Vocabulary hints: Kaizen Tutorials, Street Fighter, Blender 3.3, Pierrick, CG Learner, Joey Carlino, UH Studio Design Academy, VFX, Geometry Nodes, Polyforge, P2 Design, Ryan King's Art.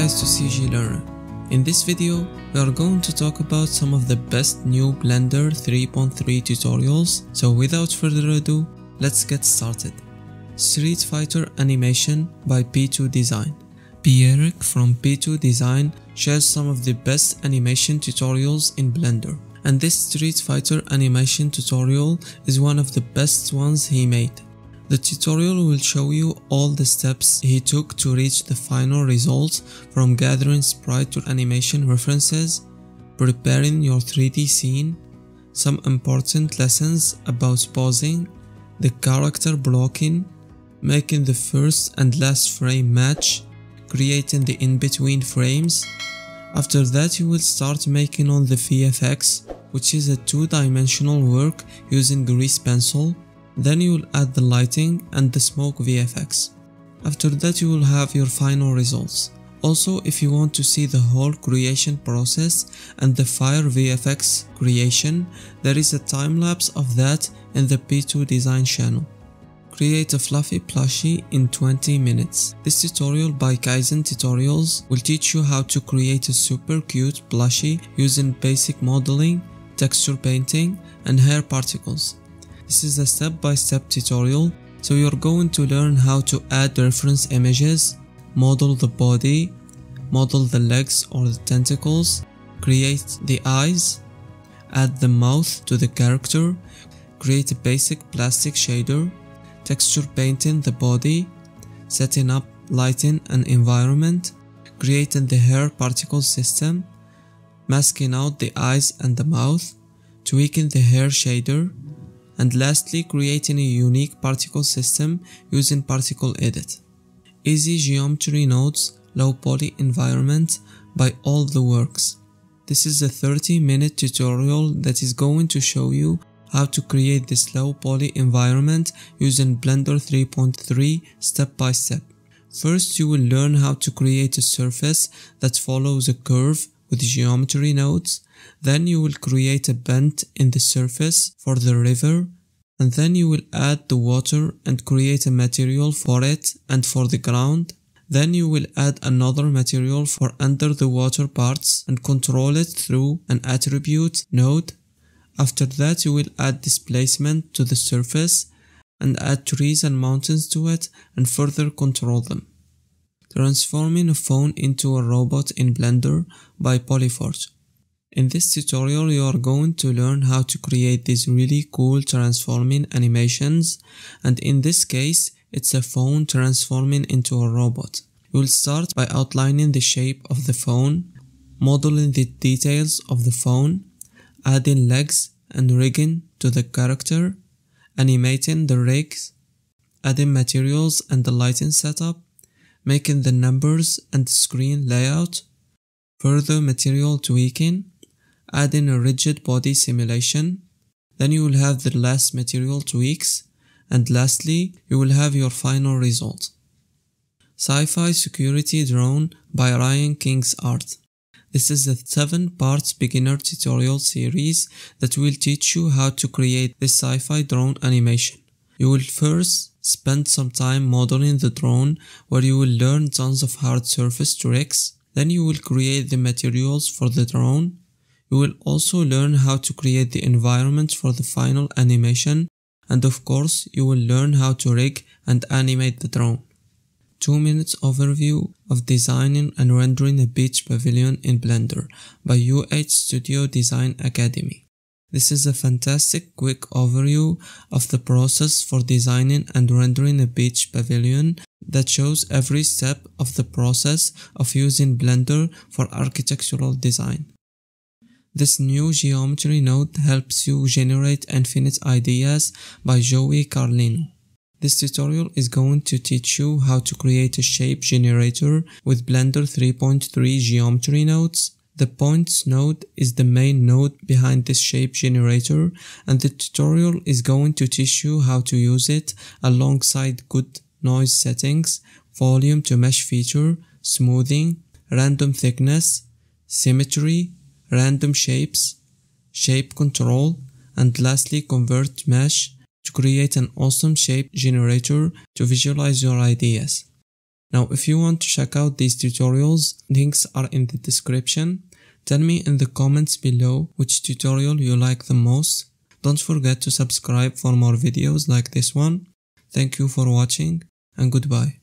guys to CG Learner. In this video, we are going to talk about some of the best new Blender 3.3 tutorials, so without further ado, let's get started. Street Fighter Animation by P2 Design. Pierrick from P2 Design shares some of the best animation tutorials in Blender, and this Street Fighter animation tutorial is one of the best ones he made. The tutorial will show you all the steps he took to reach the final result, from gathering sprite to animation references, preparing your 3D scene, some important lessons about pausing, the character blocking, making the first and last frame match, creating the in-between frames. After that you will start making on the VFX, which is a two-dimensional work using grease pencil. Then you will add the lighting and the smoke VFX. After that you will have your final results. Also, if you want to see the whole creation process and the fire VFX creation, there is a time lapse of that in the P2 Design channel. Create a fluffy plushie in 20 minutes. This tutorial by Kaizen Tutorials will teach you how to create a super cute plushie using basic modeling, texture painting, and hair particles. This is a step-by-step tutorial, so you're going to learn how to add reference images, model the body, model the legs or the tentacles, create the eyes, add the mouth to the character, create a basic plastic shader, texture painting the body, setting up lighting and environment, creating the hair particle system, masking out the eyes and the mouth, tweaking the hair shader, and lastly creating a unique particle system using particle edit. Easy geometry nodes, low poly environment by all the works. This is a 30-minute tutorial that is going to show you how to create this low poly environment using Blender 3.3 step by step. First you will learn how to create a surface that follows a curve with geometry nodes. Then you will create a bend in the surface for the river, and then you will add the water and create a material for it and for the ground. Then you will add another material for under the water parts and control it through an attribute node. After that you will add displacement to the surface and add trees and mountains to it and further control them. Transforming a phone into a robot in Blender by Polyforge. In this tutorial you are going to learn how to create these really cool transforming animations, and in this case it's a phone transforming into a robot. You will start by outlining the shape of the phone, modeling the details of the phone, adding legs and rigging to the character, animating the rigs, adding materials and the lighting setup, making the numbers and the screen layout, further material tweaking, adding a rigid body simulation. Then you will have the last material tweaks, and lastly you will have your final result. Sci-Fi Security Drone by Ryan King's Art. This is a 7-part beginner tutorial series that will teach you how to create this sci-fi drone animation. You will first spend some time modeling the drone, where you will learn tons of hard surface tricks. Then you will create the materials for the drone. You will also learn how to create the environment for the final animation, and of course you will learn how to rig and animate the drone. 2-minute overview of designing and rendering a beach pavilion in Blender by UH Studio Design Academy. This is a fantastic quick overview of the process for designing and rendering a beach pavilion that shows every step of the process of using Blender for architectural design. This new geometry node helps you generate infinite ideas by Joey Carlino. This tutorial is going to teach you how to create a shape generator with Blender 3.3 geometry nodes. The points node is the main node behind this shape generator, and the tutorial is going to teach you how to use it alongside good noise settings, volume to mesh feature, smoothing, random thickness, symmetry, random shapes, shape control, and lastly convert mesh to create an awesome shape generator to visualize your ideas. Now, if you want to check out these tutorials, links are in the description. Tell me in the comments below which tutorial you like the most. Don't forget to subscribe for more videos like this one. Thank you for watching and goodbye.